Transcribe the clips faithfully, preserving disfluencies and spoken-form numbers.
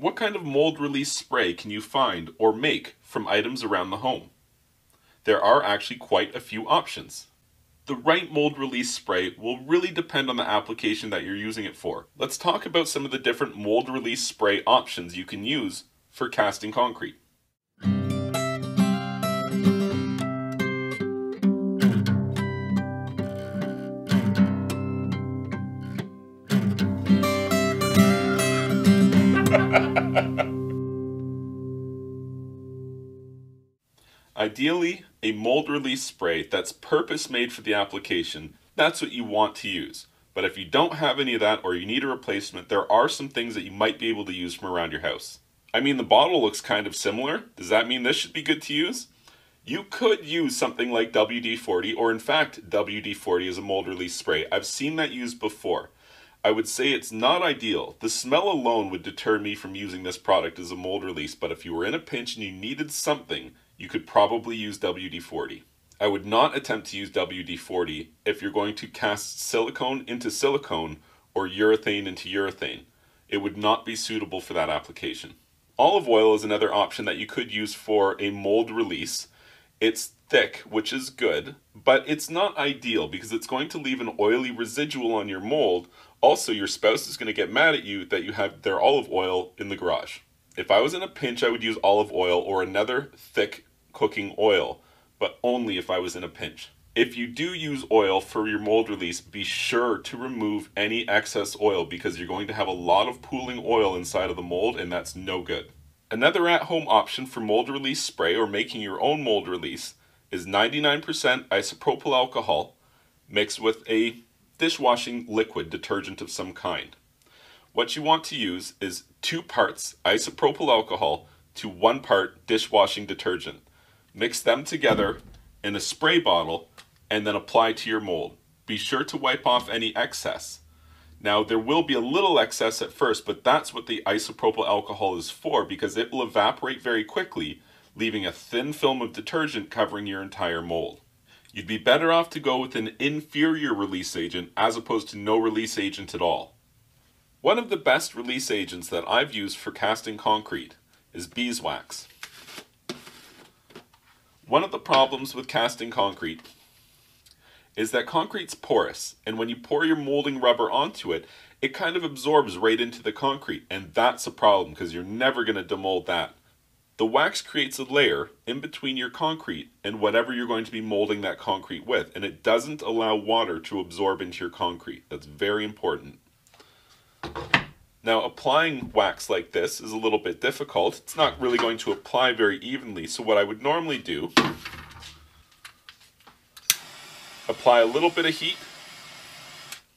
What kind of mold release spray can you find or make from items around the home? There are actually quite a few options. The right mold release spray will really depend on the application that you're using it for. Let's talk about some of the different mold release spray options you can use for casting concrete. Ideally, a mold release spray that's purpose-made for the application, that's what you want to use. But if you don't have any of that or you need a replacement, there are some things that you might be able to use from around your house. I mean, the bottle looks kind of similar. Does that mean this should be good to use? You could use something like W D forty, or in fact, W D forty is a mold release spray. I've seen that used before. I would say it's not ideal. The smell alone would deter me from using this product as a mold release, but if you were in a pinch and you needed something, you could probably use W D forty. I would not attempt to use W D forty if you're going to cast silicone into silicone or urethane into urethane. It would not be suitable for that application. Olive oil is another option that you could use for a mold release. It's thick, which is good, but it's not ideal because it's going to leave an oily residual on your mold. Also, your spouse is going to get mad at you that you have their olive oil in the garage. If I was in a pinch, I would use olive oil or another thick cooking oil, but only if I was in a pinch. If you do use oil for your mold release, be sure to remove any excess oil because you're going to have a lot of pooling oil inside of the mold, and that's no good. Another at-home option for mold release spray or making your own mold release is ninety-nine percent isopropyl alcohol mixed with a dishwashing liquid detergent of some kind. What you want to use is two parts isopropyl alcohol to one part dishwashing detergent. Mix them together in a spray bottle and then apply to your mold. Be sure to wipe off any excess. Now, there will be a little excess at first, but that's what the isopropyl alcohol is for because it will evaporate very quickly, leaving a thin film of detergent covering your entire mold. You'd be better off to go with an inferior release agent as opposed to no release agent at all. One of the best release agents that I've used for casting concrete is beeswax. One of the problems with casting concrete is that concrete's porous, and when you pour your molding rubber onto it, it kind of absorbs right into the concrete, and that's a problem because you're never going to demold that. The wax creates a layer in between your concrete and whatever you're going to be molding that concrete with, and it doesn't allow water to absorb into your concrete. That's very important. Now, applying wax like this is a little bit difficult. It's not really going to apply very evenly, so what I would normally do, apply a little bit of heat,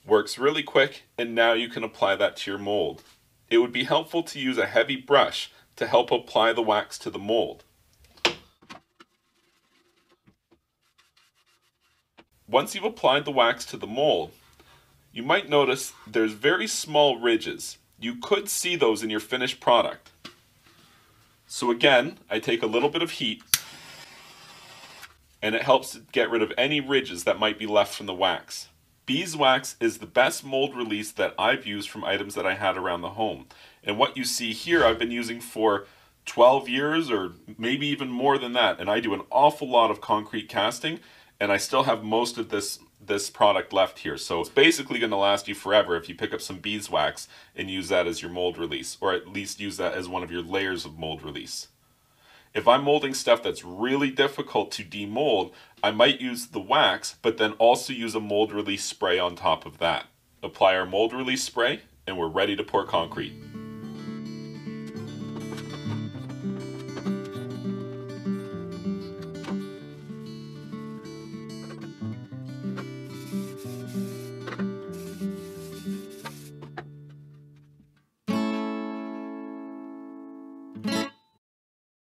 works really quick, and now you can apply that to your mold. It would be helpful to use a heavy brush to help apply the wax to the mold. Once you've applied the wax to the mold, you might notice there's very small ridges. You could see those in your finished product. So again, I take a little bit of heat, and it helps to get rid of any ridges that might be left from the wax. Beeswax is the best mold release that I've used from items that I had around the home. And what you see here, I've been using for twelve years or maybe even more than that. And I do an awful lot of concrete casting, and I still have most of this, this product left here. So it's basically going to last you forever if you pick up some beeswax and use that as your mold release, or at least use that as one of your layers of mold release. If I'm molding stuff that's really difficult to demold, I might use the wax, but then also use a mold release spray on top of that. Apply our mold release spray, and we're ready to pour concrete.